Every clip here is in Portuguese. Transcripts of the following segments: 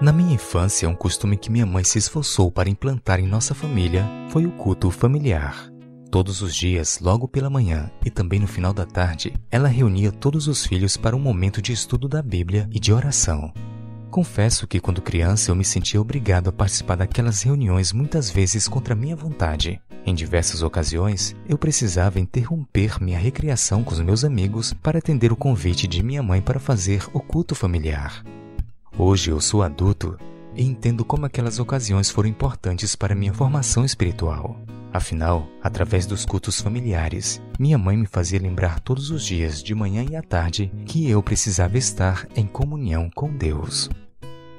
Na minha infância, um costume que minha mãe se esforçou para implantar em nossa família foi o culto familiar. Todos os dias, logo pela manhã e também no final da tarde, ela reunia todos os filhos para um momento de estudo da Bíblia e de oração. Confesso que quando criança eu me sentia obrigado a participar daquelas reuniões muitas vezes contra minha vontade. Em diversas ocasiões, eu precisava interromper minha recreação com os meus amigos para atender o convite de minha mãe para fazer o culto familiar. Hoje eu sou adulto e entendo como aquelas ocasiões foram importantes para minha formação espiritual. Afinal, através dos cultos familiares, minha mãe me fazia lembrar todos os dias, de manhã e à tarde, que eu precisava estar em comunhão com Deus.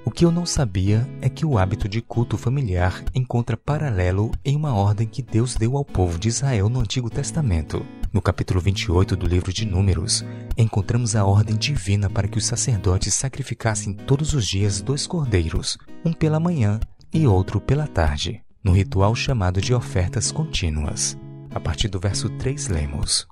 O que eu não sabia é que o hábito de culto familiar encontra paralelo em uma ordem que Deus deu ao povo de Israel no Antigo Testamento. No capítulo 28 do livro de Números, encontramos a ordem divina para que os sacerdotes sacrificassem todos os dias 2 cordeiros, um pela manhã e outro pela tarde, no ritual chamado de ofertas contínuas. A partir do verso 3 lemos: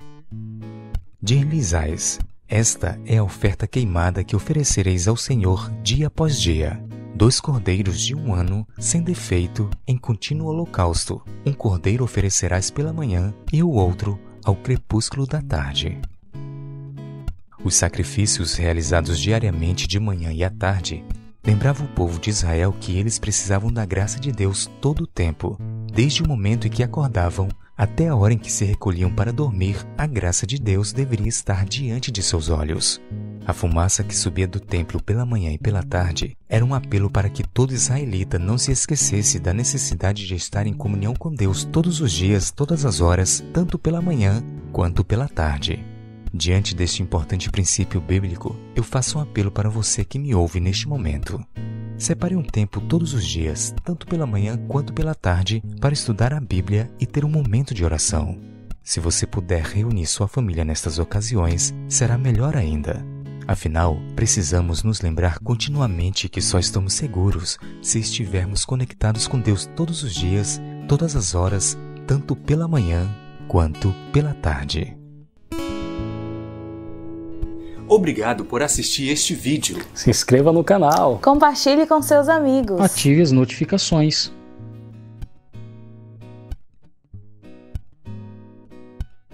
Dir-lhes-ais, esta é a oferta queimada que oferecereis ao Senhor dia após dia. 2 cordeiros de 1 ano, sem defeito, em contínuo holocausto. Um cordeiro oferecerás pela manhã e o outro ao crepúsculo da tarde. Os sacrifícios realizados diariamente de manhã e à tarde lembravam o povo de Israel que eles precisavam da graça de Deus todo o tempo, desde o momento em que acordavam até a hora em que se recolhiam para dormir. A graça de Deus deveria estar diante de seus olhos. A fumaça que subia do templo pela manhã e pela tarde era um apelo para que todo israelita não se esquecesse da necessidade de estar em comunhão com Deus todos os dias, todas as horas, tanto pela manhã quanto pela tarde. Diante deste importante princípio bíblico, eu faço um apelo para você que me ouve neste momento. Separe um tempo todos os dias, tanto pela manhã quanto pela tarde, para estudar a Bíblia e ter um momento de oração. Se você puder reunir sua família nestas ocasiões, será melhor ainda. Afinal, precisamos nos lembrar continuamente que só estamos seguros se estivermos conectados com Deus todos os dias, todas as horas, tanto pela manhã quanto pela tarde. Obrigado por assistir este vídeo. Se inscreva no canal. Compartilhe com seus amigos. Ative as notificações.